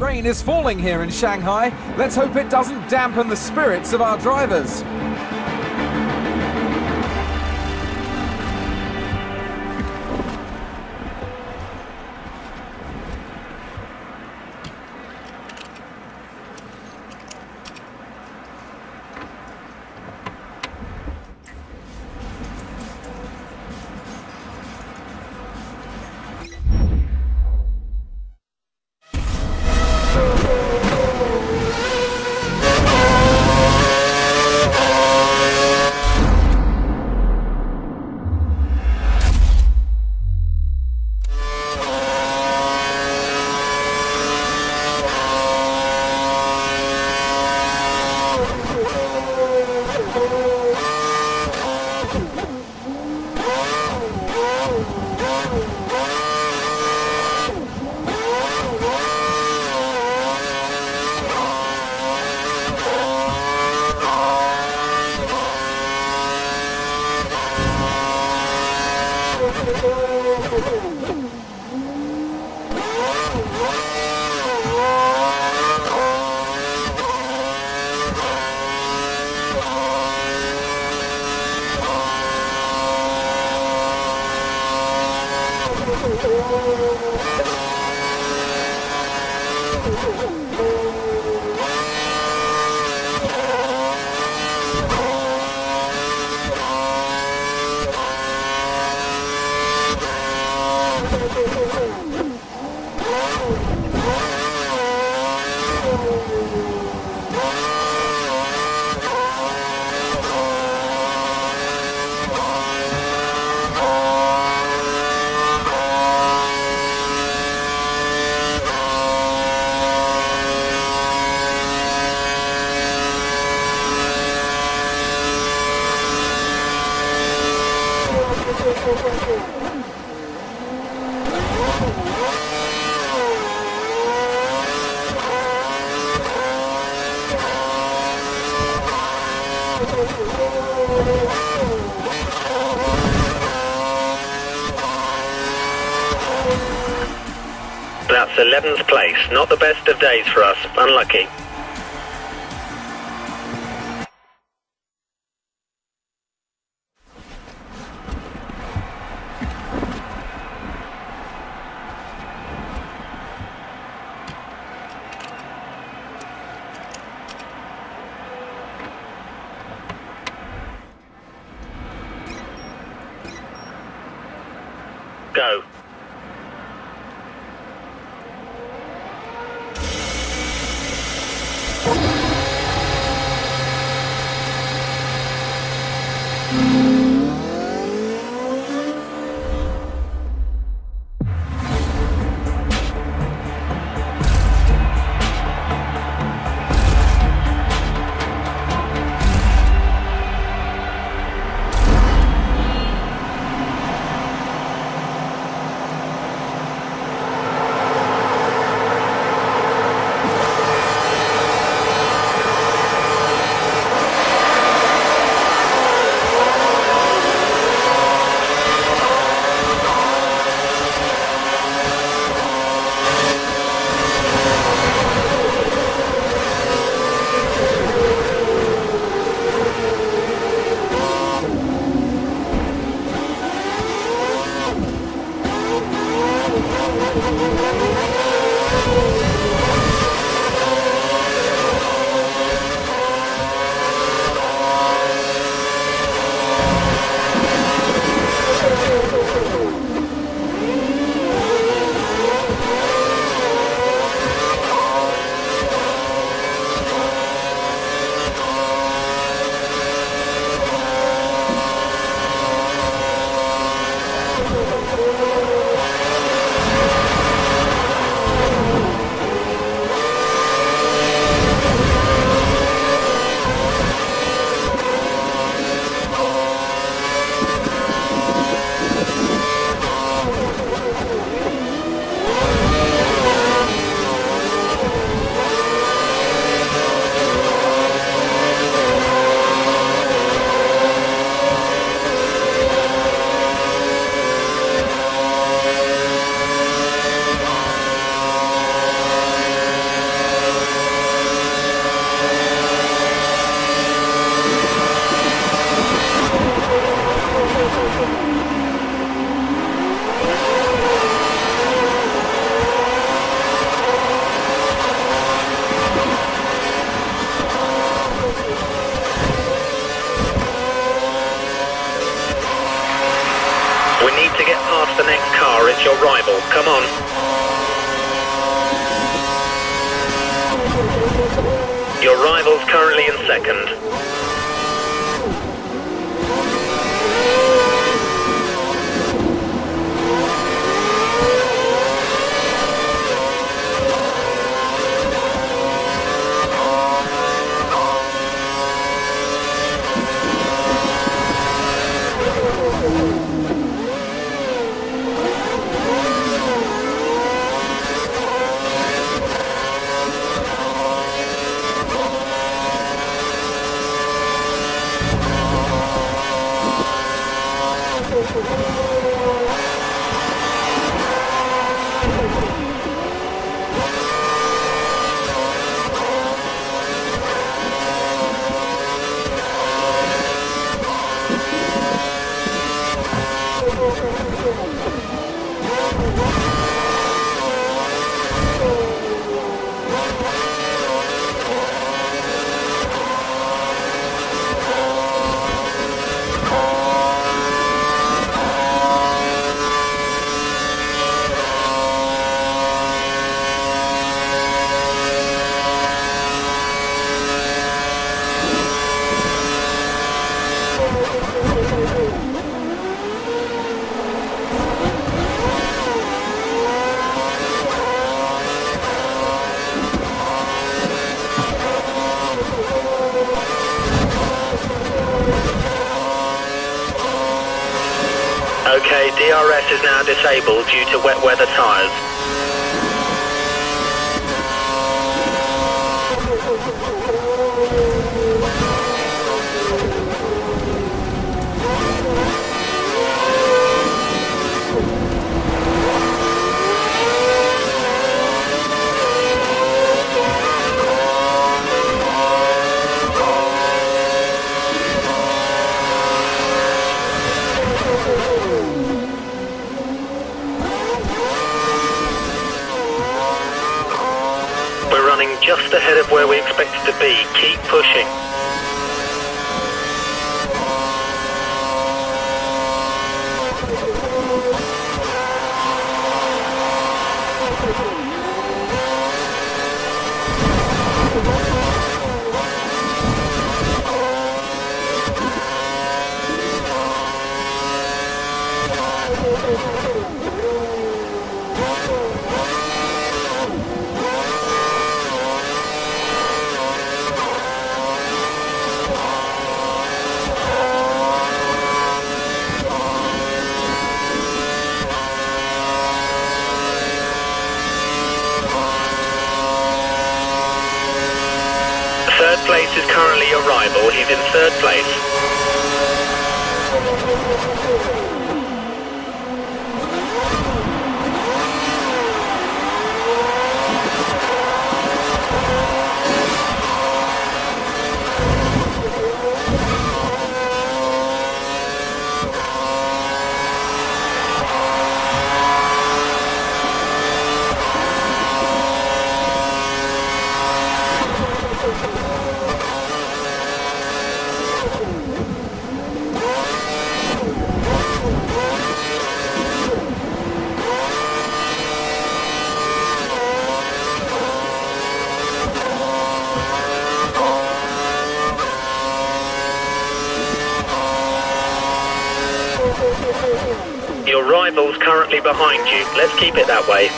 rain is falling here in Shanghai. Let's hope it doesn't dampen the spirits of our drivers. That's 11th place, not the best of days for us, unlucky. Go. We need to get past the next car, it's your rival. Come on. Your rival's currently in second. Okay, DRS is now disabled due to wet weather tyres. Just ahead of where we expected to be, keep pushing. Third place is currently your rival, he's in third place. Your rival's currently behind you. Let's keep it that way.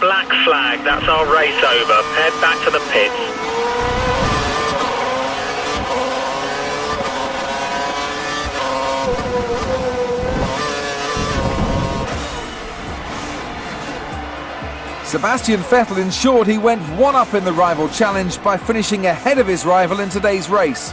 Black flag, that's our race over. Head back to the pits. Sebastian Vettel ensured he went one up in the rival challenge by finishing ahead of his rival in today's race.